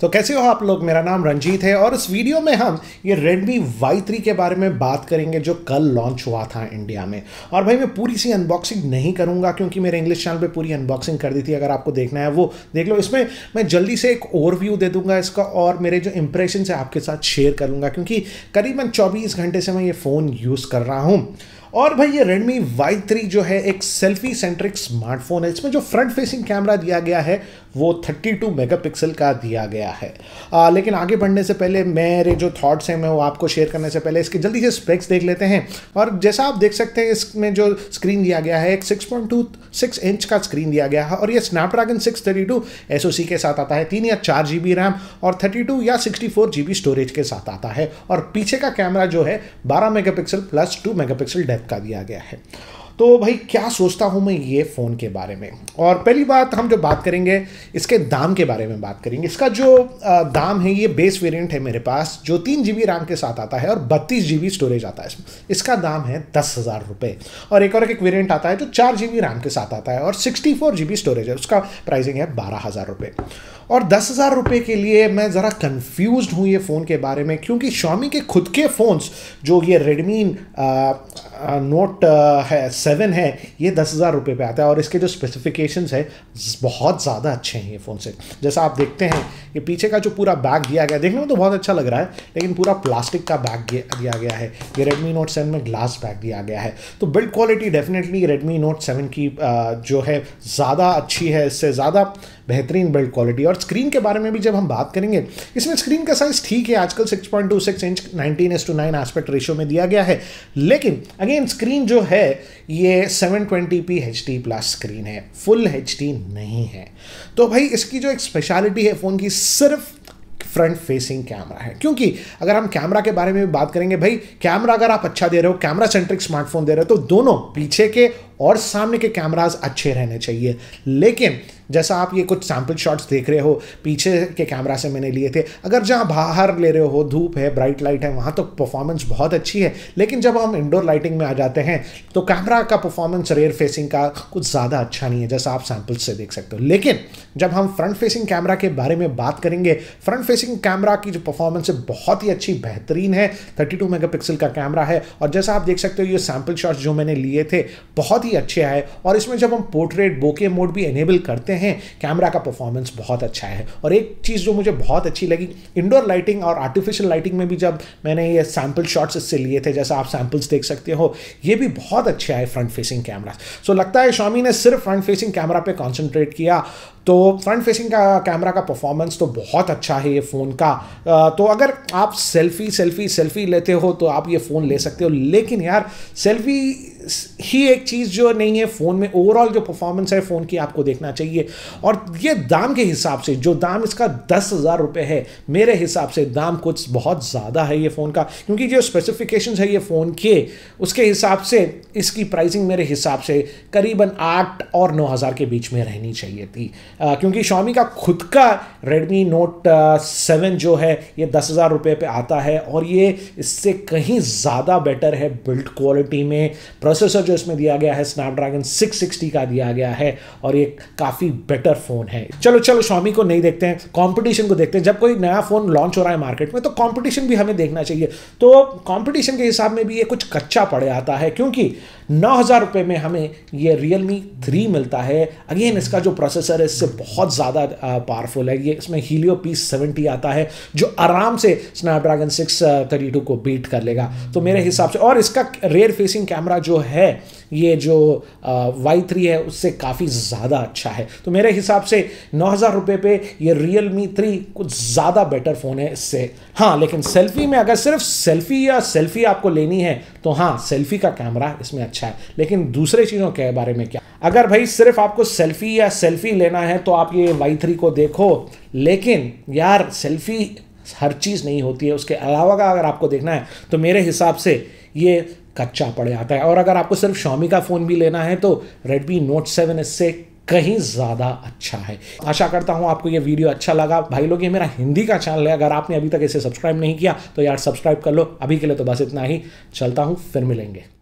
तो कैसे हो आप लोग, मेरा नाम रंजीत है और इस वीडियो में हम ये Redmi Y3 के बारे में बात करेंगे जो कल लॉन्च हुआ था इंडिया में। और भाई मैं पूरी सी अनबॉक्सिंग नहीं करूंगा क्योंकि मेरे इंग्लिश चैनल पे पूरी अनबॉक्सिंग कर दी थी, अगर आपको देखना है वो देख लो। इसमें मैं जल्दी से एक ओवरव्यू दे दूंगा इसका और मेरे जो इंप्रेशन है आपके साथ शेयर कर लूँगा क्योंकि करीबन 24 घंटे से मैं ये फ़ोन यूज़ कर रहा हूँ। और भाई ये Redmi Y3 जो है एक सेल्फी सेंट्रिक स्मार्टफोन है। इसमें जो फ्रंट फेसिंग कैमरा दिया गया है वो 32 मेगापिक्सल का दिया गया है। लेकिन आगे बढ़ने से पहले मेरे जो थॉट्स हैं मैं वो आपको शेयर करने से पहले इसके जल्दी से स्पेक्स देख लेते हैं। और जैसा आप देख सकते हैं इसमें जो स्क्रीन दिया गया है एक 6.26 इंच का स्क्रीन दिया गया है और ये स्नैपड्रैगन 632 SoC के साथ आता है, 3 या 4 GB रैम और 32 या 64 GB स्टोरेज के साथ आता है। और पीछे का कैमरा जो है 12 मेगापिक्सल प्लस 2 मेगापिक्सल डेप्थ का दिया गया है। तो भाई क्या सोचता हूं मैं ये फ़ोन के बारे में। और पहली बात हम जो बात करेंगे इसके दाम के बारे में बात करेंगे। इसका जो दाम है ये बेस वेरिएंट है मेरे पास जो 3 GB रैम के साथ आता है और 32 GB स्टोरेज आता है। इसका दाम है 10,000 रुपये। और एक वेरिएंट आता है जो 4 GB रैम के साथ आता है और 64 GB स्टोरेज है, उसका प्राइसिंग है 12,000 रुपये। और 10,000 रुपये के लिए मैं ज़रा कन्फ्यूज़ हूँ ये फ़ोन के बारे में क्योंकि Xiaomi के खुद के फ़ोन्स जो ये Redmi Note 7 है ये 10,000 रुपये पे आता है और इसके जो स्पेसिफिकेशंस है बहुत ज़्यादा अच्छे हैं ये फ़ोन से। जैसा आप देखते हैं ये पीछे का जो पूरा बैग दिया गया देखने में तो बहुत अच्छा लग रहा है लेकिन पूरा प्लास्टिक का बैग दिया गया है। ये Redmi Note 7 में ग्लास बैग दिया गया है। तो build quality definitely Redmi Note 7 की जो है ज़्यादा अच्छी है, इससे ज़्यादा बेहतरीन बिल्ड क्वालिटी। और स्क्रीन के बारे में भी जब हम बात करेंगे इसमें स्क्रीन का साइज़ ठीक है, आजकल 6.26 इंच 19:9 एस्पेक्ट रेशियो में दिया गया है। लेकिन अगेन स्क्रीन जो है ये 720p HD प्लस स्क्रीन है, फुल HD नहीं है। तो भाई इसकी जो एक स्पेशलिटी है फ़ोन की सिर्फ फ्रंट फेसिंग कैमरा है क्योंकि अगर हम कैमरा के बारे में भी बात करेंगे भाई कैमरा अगर आप अच्छा दे रहे हो, कैमरा सेंट्रिक स्मार्टफोन दे रहे हो तो दोनों पीछे के और सामने के कैमरास अच्छे रहने चाहिए। लेकिन जैसा आप ये कुछ सैम्पल शॉट्स देख रहे हो पीछे के कैमरा से मैंने लिए थे, अगर जहाँ बाहर ले रहे हो धूप है ब्राइट लाइट है वहाँ तो परफॉर्मेंस बहुत अच्छी है लेकिन जब हम इंडोर लाइटिंग में आ जाते हैं तो कैमरा का परफॉर्मेंस रेयर फेसिंग का कुछ ज़्यादा अच्छा नहीं है जैसा आप सैम्पल्स से देख सकते हो। लेकिन जब हम फ्रंट फेसिंग कैमरा के बारे में बात करेंगे, फ्रंट फेसिंग कैमरा की जो परफॉर्मेंस है बहुत ही अच्छी बेहतरीन है। 32 मेगापिक्सल का कैमरा है और जैसा आप देख सकते हो ये सैम्पल शॉट्स जो मैंने लिए थे बहुत ही अच्छे है। और इसमें जब हम पोर्ट्रेट बोके मोड भी इनेबल करते हैं कैमरा का परफॉर्मेंस बहुत अच्छा है। और एक चीज़ जो मुझे बहुत अच्छी लगी, इंडोर लाइटिंग और आर्टिफिशियल लाइटिंग में भी जब मैंने ये सैम्पल शॉट्स इससे लिए थे जैसा आप सैम्पल्स देख सकते हो ये भी बहुत अच्छा है फ्रंट फेसिंग कैमरा। सो लगता है Xiaomi ने सिर्फ फ्रंट फेसिंग कैमरा पे कॉन्सेंट्रेट किया। तो फ्रंट फेसिंग कैमरा का परफॉर्मेंस तो बहुत अच्छा है ये फ़ोन का। तो अगर आप सेल्फी लेते हो तो आप ये फ़ोन ले सकते हो। लेकिन यार सेल्फी ही एक चीज़ जो नहीं है फ़ोन में, ओवरऑल जो परफॉर्मेंस है फ़ोन की आपको देखना चाहिए। और ये दाम के हिसाब से जो दाम इसका 10,000 रुपये है मेरे हिसाब से दाम कुछ बहुत ज़्यादा है ये फ़ोन का क्योंकि जो स्पेसिफिकेशंस है ये फ़ोन के उसके हिसाब से इसकी प्राइसिंग मेरे हिसाब से करीबन 8,000 और 9,000 के बीच में रहनी चाहिए थी। क्योंकि Xiaomi का खुद का Redmi Note 7 जो है ये 10,000 रुपये पे आता है और ये इससे कहीं ज़्यादा बेटर है बिल्ड क्वालिटी में। प्रोसेसर जो इसमें दिया गया है स्नैपड्रैगन 660 का दिया गया है और ये काफ़ी बेटर फ़ोन है। चलो Xiaomi को नहीं देखते हैं, कंपटीशन को देखते हैं। जब कोई नया फ़ोन लॉन्च हो रहा है मार्केट में तो कंपटीशन भी हमें देखना चाहिए। तो कंपटीशन के हिसाब में भी ये कुछ कच्चा पड़ जाता है क्योंकि 9,000 रुपये में हमें ये Realme 3 मिलता है। अगेन इसका जो प्रोसेसर है इससे बहुत ज़्यादा पावरफुल है, ये इसमें Helio P70 आता है जो आराम से स्नैपड्रैगन 632 को बीट कर लेगा तो मेरे हिसाब से। और इसका रेयर फेसिंग कैमरा जो है ये जो Y3 है उससे काफ़ी ज़्यादा अच्छा है। तो मेरे हिसाब से 9,000 रुपये पे ये Realme 3 कुछ ज़्यादा बेटर फ़ोन है इससे। हाँ लेकिन सेल्फी में अगर सिर्फ सेल्फी आपको लेनी है तो हाँ सेल्फी का कैमरा इसमें अच्छा है। लेकिन दूसरे चीज़ों के बारे में क्या, अगर भाई सिर्फ आपको सेल्फी लेना है तो आप ये Y3 को देखो। लेकिन यार सेल्फी हर चीज़ नहीं होती है, उसके अलावा का अगर आपको देखना है तो मेरे हिसाब से ये कच्चा पड़ जाता है। और अगर आपको सिर्फ Xiaomi का फ़ोन भी लेना है तो Redmi Note 7 इससे कहीं ज़्यादा अच्छा है। आशा करता हूँ आपको ये वीडियो अच्छा लगा। भाई लोग ये मेरा हिंदी का चैनल है, अगर आपने अभी तक इसे सब्सक्राइब नहीं किया तो यार सब्सक्राइब कर लो। अभी के लिए तो बस इतना ही, चलता हूँ, फिर मिलेंगे।